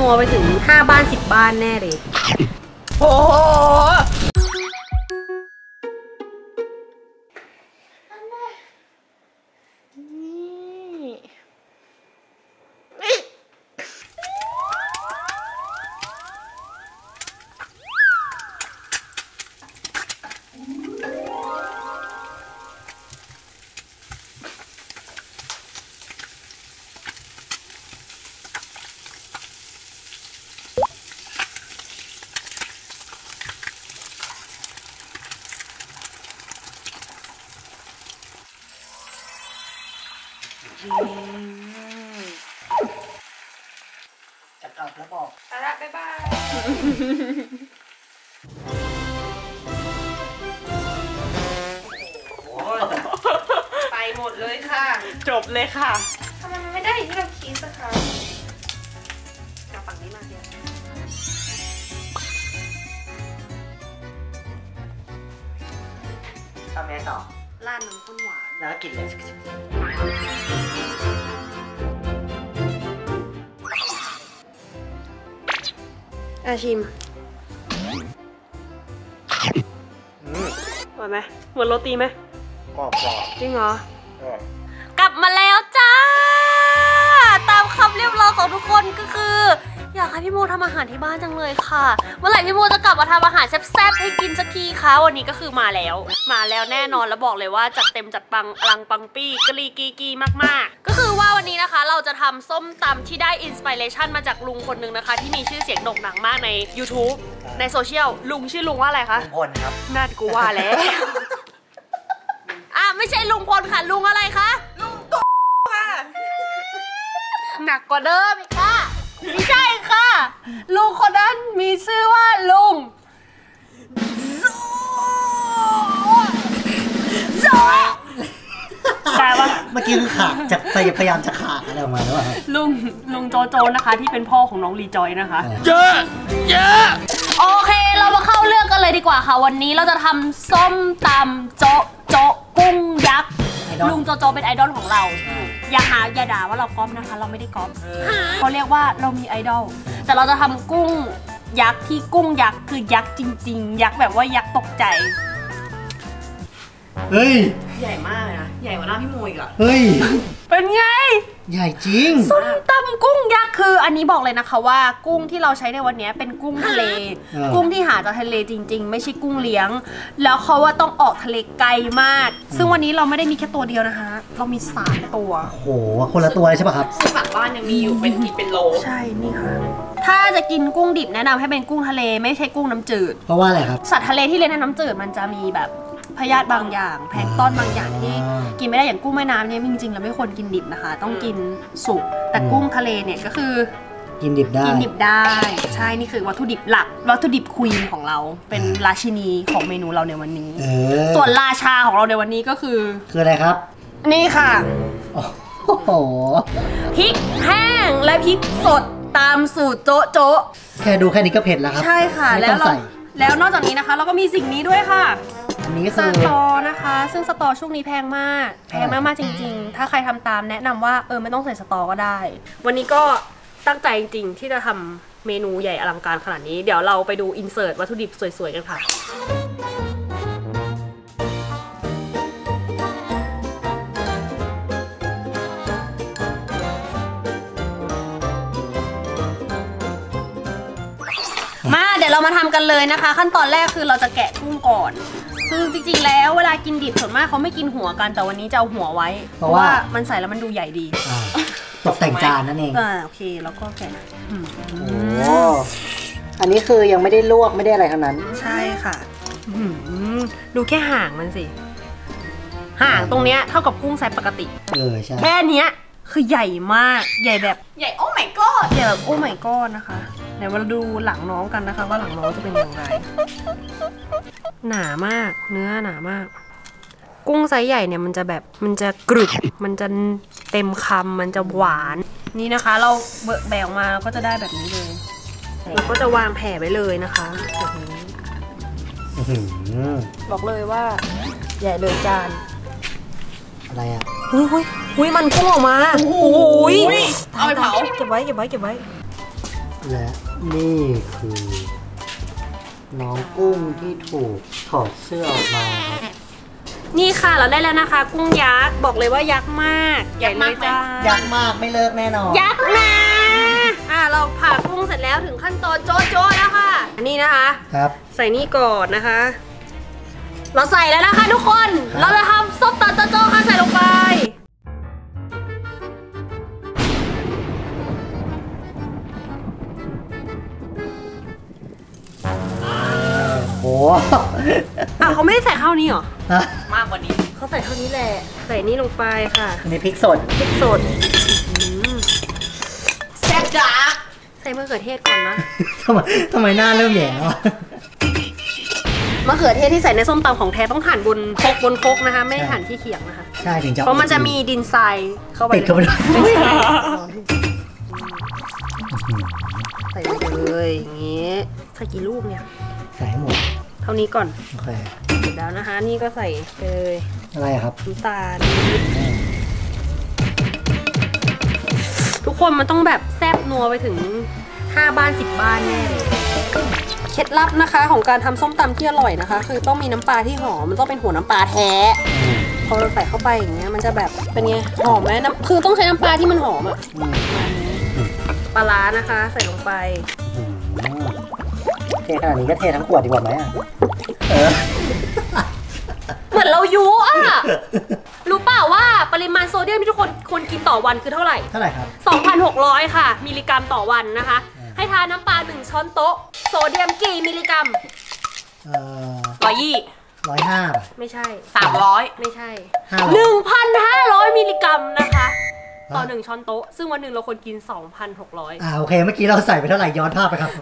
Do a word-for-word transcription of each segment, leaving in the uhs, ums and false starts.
โมยไปถึงห้าบ้านสิบบ้านแน่เลยโอ้โหจะกลับแล้วบอกไปละบ๊ายบายไปหมดเลยค่ะจบเลยค่ะทำไมมันไม่ได้อย่างที่เราคิดสักครั้งเอาฝั่งนี้มาเดี๋ยวทำไงต่อร้านน้ำข้นหวานแล้วกินเลยชิมอร่อยไหมเหมือนโรตีไหมกรอบจริงเหรอกลับมาแล้วจ้าตามคำเรียบร้อยของทุกคนก็คืออยากให้พี่โมทำอาหารที่บ้านจังเลยค่ะเมื่อไหร่พี่โมจะกลับมาทำอาหารแซ่บๆให้กินสักทีคะวันนี้ก็คือมาแล้วมาแล้วแน่นอนแล้วบอกเลยว่าจัดเต็มจัดปังอลังปังปี้กรีกีกีมากๆก็คือว่าวันนี้นะคะเราจะทำส้มตำที่ได้อินสปิเรชันมาจากลุงคนนึงนะคะที่มีชื่อเสียงโด่งดังมากใน ยูทูบ ในโซเชียลลุงชื่อลุงว่าอะไรคะลุงพลครับน่ากูว่าแล้วอ่ะไม่ใช่ลุงพลค่ะลุงอะไรคะลุงตุ๊กค่ะหนักกว่าเดิมอีกค่ะไม่ใช่ค่ะลุงคนนั้นมีชื่อว่าลุงซูซูแต่ว่าเมื่อกี้คือขาดจะพยายามจะขาดอะไรออกมาแล้วลุงลุงโจโจนะคะที่เป็นพ่อของน้องรีจอยนะคะเยอะเยอะโอเคเรามาเข้าเรื่องกันเลยดีกว่าค่ะวันนี้เราจะทำส้มตำโจโจกุ้งยักษ์ลุงโจโจเป็นไอดอลของเราอย่าหาอย่าด่าว่าเราก๊อปนะคะเราไม่ได้ก๊อปเขาเรียกว่าเรามีไอดอลแต่เราจะทำกุ้งยักษ์ที่กุ้งยักษ์คือยักษ์จริงๆยักษ์แบบว่ายักษ์ตกใจเฮ้ยใหญ่มากนะใหญ่กว่าหน้าพี่โมยอีกอะเฮ้ยเป็นไงใหญ่จริงส้มตำกุ้งยักษ์คืออันนี้บอกเลยนะคะว่ากุ้งที่เราใช้ในวันนี้เป็นกุ้งทะเลกุ้งที่หาจากทะเลจริงๆไม่ใช่กุ้งเลี้ยงแล้วเขาว่าต้องออกทะเลไกลมากซึ่งวันนี้เราไม่ได้มีแค่ตัวเดียวนะคะเรามีสามตัวโอ้โหคนละตัวเลยใช่ป่ะครับซึ่งหลังบ้านยังมีอยู่เป็นกี่เป็นโลใช่นี่ค่ะถ้าจะกินกุ้งดิบแนะนำให้เป็นกุ้งทะเลไม่ใช่กุ้งน้ำจืดเพราะว่าอะไรครับสัตว์ทะเลที่เลี้ยงในน้ำจืดมันจะมีแบบพยาธิบางอย่างแพลงต้อนบางอย่างที่กินไม่ได้อย่างกุ้งแม่น้ำเนี่ยจริงๆเราไม่ควรกินดิบนะคะต้องกินสุกแต่กุ้งทะเลเนี่ยก็คือกินดิบได้กินดิบได้ใช่นี่คือวัตถุดิบหลักวัตถุดิบควีนของเราเป็นราชินีของเมนูเราในวันนี้ส่วนราชาของเราในวันนี้ก็คือคืออะไรครับนี่ค่ะโอ้โหพริกแห้งและพริกสดตามสูตรโจ๊ะโจ๊ะแค่ดูแค่นี้ก็เผ็ดแล้วครับใช่ค่ะแล้วแล้วนอกจากนี้นะคะเราก็มีสิ่งนี้ด้วยค่ะสตอนะคะซึ่งสตอช่วงนี้แพงมากแพงมากๆจริงๆถ้าใครทำตามแนะนำว่าเออไม่ต้องใส่สตอก็ได้วันนี้ก็ตั้งใจจริงๆที่จะทำเมนูใหญ่อลังการขนาดนี้เดี๋ยวเราไปดูอินเสิร์ตวัตถุดิบสวยๆกันค่ะมาเดี๋ยวเรามาทำกันเลยนะคะขั้นตอนแรกคือเราจะแกะกุ้งก่อนคือจริงๆแล้วเวลากินดิบส่วนมากเขาไม่กินหัวกันแต่วันนี้จะเอาหัวไว้เพราะว่ามันใส่แล้วมันดูใหญ่ดีตกแต่งจานนั่นเองโอเคแล้วก็แกะอันนี้คือยังไม่ได้ลวกไม่ได้อะไรทั้งนั้นใช่ค่ะดูแค่ห่างมันสิห่างตรงเนี้ยเท่ากับกุ้งไซส์ปกติเออใช่แค่นี้คือใหญ่มากใหญ่แบบใหญ่โอ้ my god ใหญ่แบบโอ้ my god นะคะเดี๋ยวเราดูหลังน้องกันนะคะว่าหลังน้องจะเป็นอย่างไรหนามากเนื้อหนามากกุ้งไซส์ใหญ่เนี่ยมันจะแบบมันจะกรึบมันจะเต็มคำมันจะหวานนี่นะคะเราเบิกแบกมาก็จะได้แบบนี้เลยเราก็จะวางแผ่ไว้เลยนะคะบอกเลยว่าใหญ่เลยจานอะไรอ่ะอุ้ยอุ้ยอุ้ยมันพุ่งออกมาโอ้ยเอาไปเผาเก็บไว้เก็บไว้เก็บไว้ และนี่คือน้องกุ้งที่ถูกถอดเสื้อออกมาครับนี่ค่ะเราได้แล้วนะคะกุ้งยักษ์บอกเลยว่ายักษ์มากใหญ่เลยจ้ายักษ์มากไม่เลิกแน่นอนยักษ์นะอ่าเราผ่ากุ้งเสร็จแล้วถึงขั้นตอนโจ๊ะโจ๊ะแล้วค่ะนี่นะคะครับใส่นี่ก่อนนะคะเราใส่แล้วนะคะทุกคนเราจะทำซุปตอนโจ๊ะโจ๊ะค่ะใส่ลงไปโอ้อ่ะเขาไม่ได้ใส่ข้าวนี้หรอมากกว่านี้เขาใส่ข้าวนี้แหละใส่นี้ลงไปค่ะอันนี้พริกสดพริกสดแซ่บจ้าใส่มะเขือเทศก่อนนะทำไมทำไมหน้าเริ่มแหย่มะเขือเทศที่ใส่ในส้มตำของแท้ต้องหั่นบนคกบนคกนะคะไม่หั่นที่เขียงนะคะใช่ถึงจะเพราะมันจะมีดินทรายเข้าไปติดเข้าไปใส่เลยอย่างนี้ใส่กี่ลูกเนี่ยใส่หมดเท่านี้ก่อนโอเคเสร็จแล้วนะคะนี่ก็ใส่เลยอะไรครับน้ำตาลทุกคนมันต้องแบบแซ่บนัวไปถึงห้าบ้านสิบบ้านแน่เลยเคล็ดลับนะคะของการทำส้มตำที่อร่อยนะคะคือต้องมีน้ำปลาที่หอมมันต้องเป็นหัวน้ำปลาแท้พอเราใส่เข้าไปอย่างเงี้ยมันจะแบบเป็นไงหอมไหมน้ำคือต้องใช้น้ำปลาที่มันหอมอ่ะปลาร้านะคะใส่ลงไปเทขนาดนี้ก็เททั้งขวดดีกว่าไหมอ่ะเออเหมือนเรายุอ่ะรู้เปล่าว่าปริมาณโซเดียมที่ทุกคนควรกินต่อวันคือเท่าไหร่เท่าไหร่ครับ สองพันหกร้อย ค่ะมิลลิกรัมต่อวันนะคะให้ทานน้ำปลาหนึ่งช้อนโต๊ะโซเดียมกี่มิลลิกรัมเอ่อร้อยยี่ร้อยห้าไม่ใช่สามร้อยไม่ใช่หนึ่งพันห้าร้อยมิลลิกรัมนะคะต่อหนึ่งช้อนโต๊ะซึ่งวันหนึ่งเราควรกิน สองพันหกร้อย อ่าโอเคเมื่อกี้เราใส่ไปเท่าไหร่ย้อนภาพไปครับ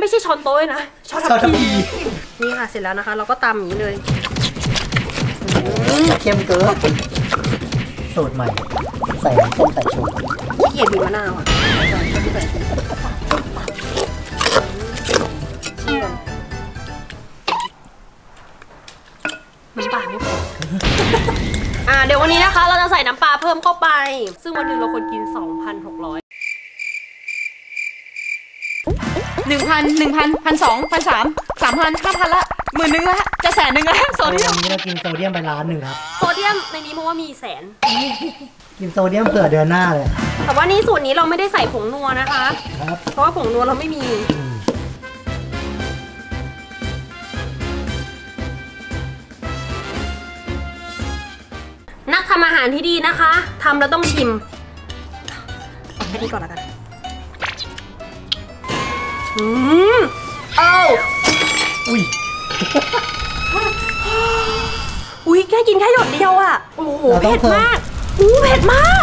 ไม่ใช่ช้อนโต๊ะนะช้อนทัพพีนี่ค่ะเสร็จแล้วนะคะเราก็ตำอย่างนี้เลยเค็มเกลือสูตรใหม่ใส่ต้มใส่ชูขี้เกียจบีบมะนาวอ่ะน้ำปลาไม่พออ่าเดี๋ยววันนี้นะคะเราจะใส่น้ำปลาเพิ่มเข้าไปซึ่งวันหนึ่งเราควรกิน สองพันหกร้อยหนึ่งพันหนึ่งพันพันสองพันสามสามพันห้าพันละหมื่นหนึ่งละจะแสนหนึ่งละโซเดียมนี่เรากินโซเดียมไปล้านหนึ่งครับโซเดียมในนี้มันว่ามีแสนกินโซเดียมเผื่อเดือนหน้าเลยแต่ว่านี่สูตรนี้เราไม่ได้ใส่ผงนัวนะคะเพราะว่าผงนัวเราไม่มีนักทำอาหารที่ดีนะคะทำแล้วต้องชิมแค่นี้ก่อนละกันอืมเอ้าอุ้ยอุ้ยแค่กินแค่หยดเดียวอ่ะโอ้โหเผ็ดมากอู้เผ็ดมาก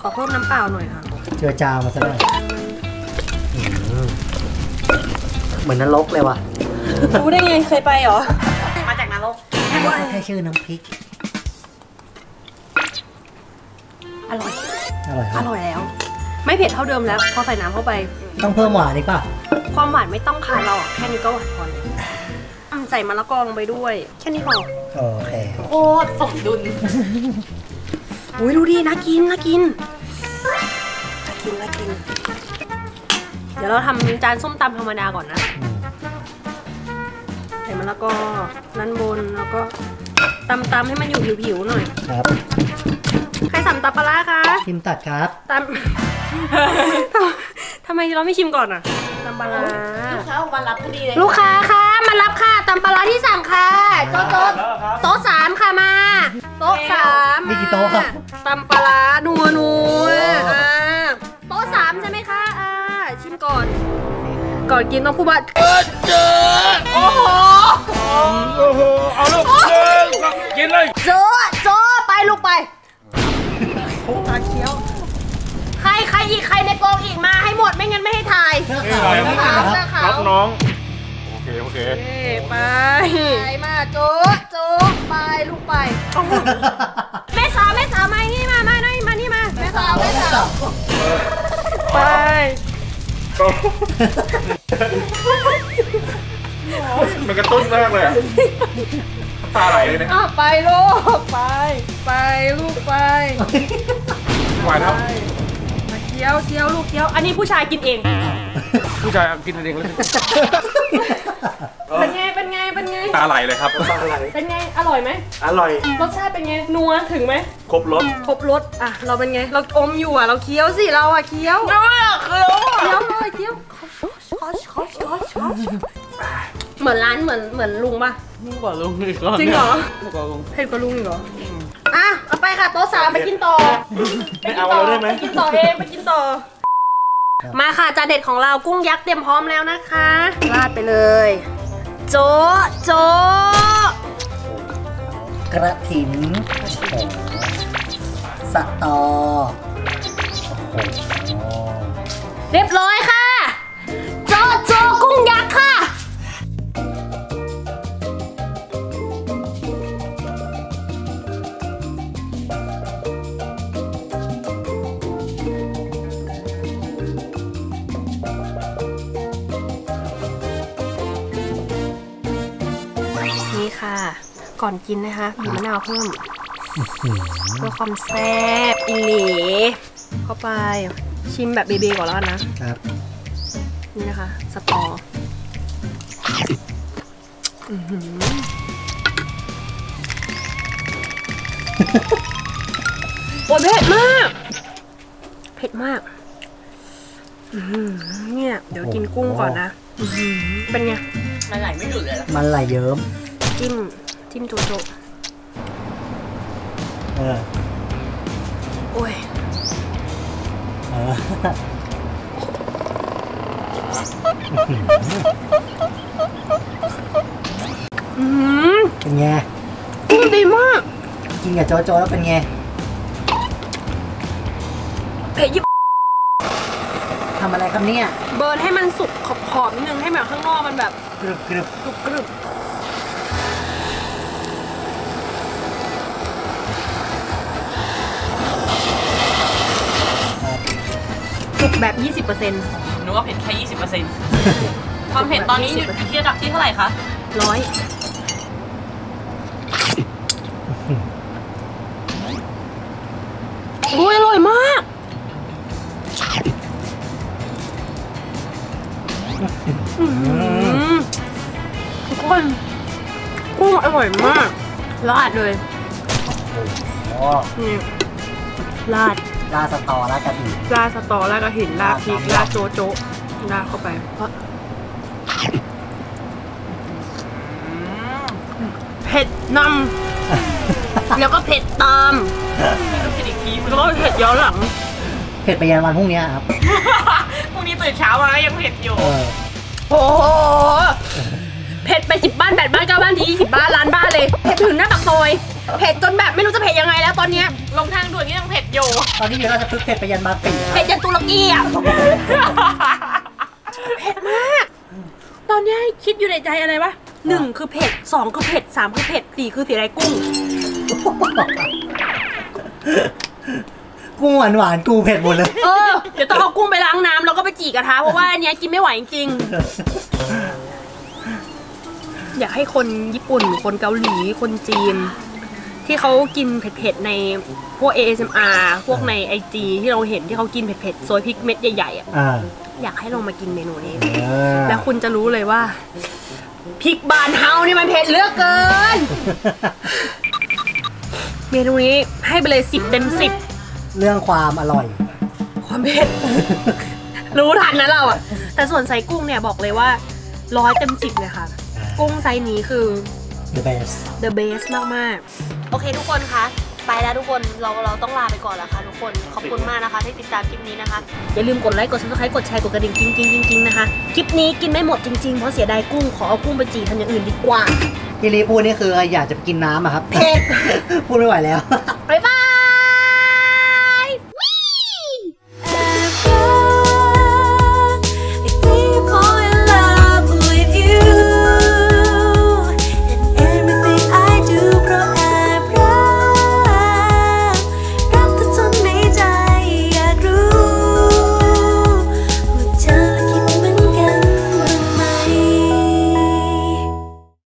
ขอเพิ่มน้ำเปล่าหน่อยค่ะเจอจาวมาซะหน่อยเหมือนนรกเลยว่ะรู้ได้ไงเคยไปเหรอมาจากนรกแค่ชื่อน้ำพริกอร่อยอร่อยอร่อยแล้วไม่เผ็ดเท่าเดิมแล้วพอใส่น้ำเข้าไปต้องเพิ่มหวานอีกป่ะความหวานไม่ต้องค่ะเราแค่นี้ก็หวานพอเลยใส่มะละกอลงไปด้วยแค่นี้พอโอเคโคตรสมดุลโอ้ยดูดีน่ากินน่ากินน่ากินน่ากินเดี๋ยวเราทำจานส้มตำธรรมดาก่อนนะใส่มะละกอด้านบนแล้วก็ตำตำให้มันอยู่ผิวๆหน่อยครับใครสั่งตำปลาคะชิมตัดครับตำทำไมเราไม่ชิมก่อนอ่ะตำปลาลูกค้ามารับพอดีเลยลูกค้าค่ะมารับค่ะตำปลาที่สั่งค่ะโต๊ะโต๊ะโต๊ะสามค่ะมาโต๊ะสามมีกี่โต๊ะครับตำปลานัวนัวอ่าโต๊ะสามใช่ไหมคะอ่าชิมก่อนก่อนกินต้องพูดว่าเออเจอโอ้โหโอ้โหเอาลูกเจอกินเลยเจอเจอไปลูกไปโอ้ตาเขียวใครใครอีกใครในกองอีกมาให้หมดไม่งั้นไม่ให้ถ่ายรับน้องโอเคโอเคไปไปมาโจ๊ะโจ๊ะไปลูกไปแม่สาวแม่สาวมานี่มามานี่มานี่มาแม่สาวแม่สาวไปมันกระตุ้นมากเลยตาไหลเลยนะไปลูกไปไปลูกไปไหวแล้ว กี๊ยวเกี๊ยวลูกเกี๊ยวอันนี้ผู้ชายกินเองผู้ชายกินเองเลยเป็นไงเป็นไงเป็นไงตาไหลเลยครับตาไหลเป็นไงอร่อยไหมอร่อยรสชาติเป็นไงนัวถึงไหมครบรสครบรสอ่ะเราเป็นไงเราอมอยู่อ่ะเราเคี้ยวสิเราอ่ะเคี้ยวเราอ่ะเคี้ยวเคี้ยวเลยเคี้ยวเหมือนร้านเหมือนเหมือนลุงป่ะลุงกว่าลุงอีกจริงเหรอลุงกว่าลุงเผ็ดกว่าลุงอีกเหรออ่ะเอาไปค่ะโต๊ะสามไปกินต่อไปกินต่อได้ไหมไปกินต่อเองไปกินต่อมาค่ะจานเด็ดของเรากุ้งยักษ์เตรียมพร้อมแล้วนะคะราดไปเลยโจ๊ะโจ๊ะกระถิ่นสตอเรียบร้อยค่ะโจ๊ะโจ๊ะกุ้งยักษ์ค่ะก่อนกินนะคะบีบมะนาวเพิ่มเพื่อความแซ่บอีหลีเข้าไปชิมแบบเบบีก่อนแล้วนะครับนี่นะคะสตอโอ้เผ็ดมากเผ็ดมากเนี่ยเดี๋ยวกินกุ้งก่อนนะเป็นไงมันไหลไม่หยุดเลยมันไหลเยิ้มจิ้มจิ้มโจ๊ะเออโอ้ยเอออืมเป็นไงกุ้งดีมากกินกับโจ๊ะแล้วเป็นไงเผ็ดยิบทำอะไรครับเนี่ยเบิร์นให้มันสุกขอบๆนิดนึงให้แบบข้างนอกมันแบบกรึบกรึบกรึบแบบ ยี่สิบเปอร์เซ็นต์ หนูว่าเผ็ดแค่ ยี่สิบเปอร์เซ็นต์ ความเผ็ดตอนนี้อยู่ที่ระดับที่เท่าไหร่คะร้อยโอ้ยอร่อยมากทุกคนกุ้งอร่อยมากราดเลยนี่ราดลาสตอลากระถิ่นลาสตอลากระถิ่นลาพริกลาโจโจลาเข้าไปเผ็ดนำแล้วก็เผ็ดตามแล้วก็เผ็ดอีกทีแล้วก็เผ็ดย้อนหลังเผ็ดไปยันวันพรุ่งนี้ครับพรุ่งนี้ตื่นเช้ามายังเผ็ดอยู่โอ้โหเผ็ดไปสิบบ้านแปดบ้านเก้าบ้านที่ยี่สิบบ้านล้านบ้านเลยเผ็ดถึงหน้าปากซอยเผ็ดจนแบบไม่รู้จะเผ็ดยังไงแล้วตอนนี้ลงทางด่วนนี่ยังเผ็ดอยู่ตอนนี้เดี๋ยวเราจะพึ่งเผ็ดไปยันมาเป็นเผ็ดยันตุรกีอ่ะเผ็ดมากตอนนี้คิดอยู่ในใจอะไรวะหนึ่งคือเผ็ดสองคือเผ็ดสามคือเผ็ดสี่คือเสียไรกุ้งกุ้งหวานหวานกูเผ็ดหมดเลยเออเดี๋ยวต้องเอากุ้งไปล้างน้ำแล้วก็ไปจีกระทะเพราะว่าอันนี้กินไม่ไหวจริงอยากให้คนญี่ปุ่นคนเกาหลีคนจีนที่เขากินเผ็ดๆในพวก เอ เอส เอ็ม อาร์ พวกใน ไอ จี ที่เราเห็นที่เขากินเผ็ดๆซอยพริกเม็ดใหญ่ๆอ่ะอยากให้ลองมากินเมนูนี้แล้วคุณจะรู้เลยว่าพริกบานเฮานี่มันเผ็ดเหลือเกินเมนูนี้ให้ไปเลยสิบเต็มสิบเรื่องความอร่อยความเผ็ดรู้ทันนะเราอ่ะแต่ส่วนไส้กุ้งเนี่ยบอกเลยว่าร้อยเต็มสิบเลยค่ะกุ้งไซส์นี้คือ the best the best มากมากโอเคทุกคนคะไปแล้วทุกคนเราเราต้องลาไปก่อนแล้วค่ะทุกคนขอบคุณมากนะคะที่ติดตามคลิปนี้นะคะอย่าลืมกดไลค์กด subscribe กดแชร์กดกระดิ่งจริงจริงจริงนะคะคลิปนี้กินไม่หมดจริงๆเพราะเสียดายกุ้งขอเอากุ้งไปจีทำอย่างอื่นดีกว่าที่รีพูดนี่คืออยากจะกินน้ำอะครับเผ็ดพูดไม่ไหวแล้วไปบ้า